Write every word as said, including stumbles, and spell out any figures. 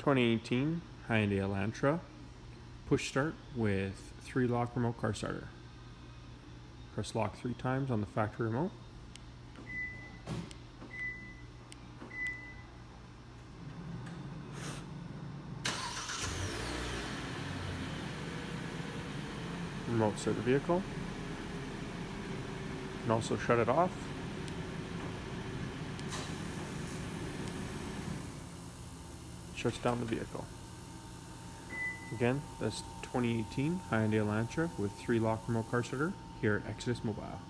twenty eighteen Hyundai Elantra, push start with three lock remote car starter. Press lock three times on the factory remote. Remote start the vehicle. You can also shut it off. Shuts down the vehicle. Again, that's twenty eighteen Hyundai Elantra with three lock remote car starter here at ExodusMobile.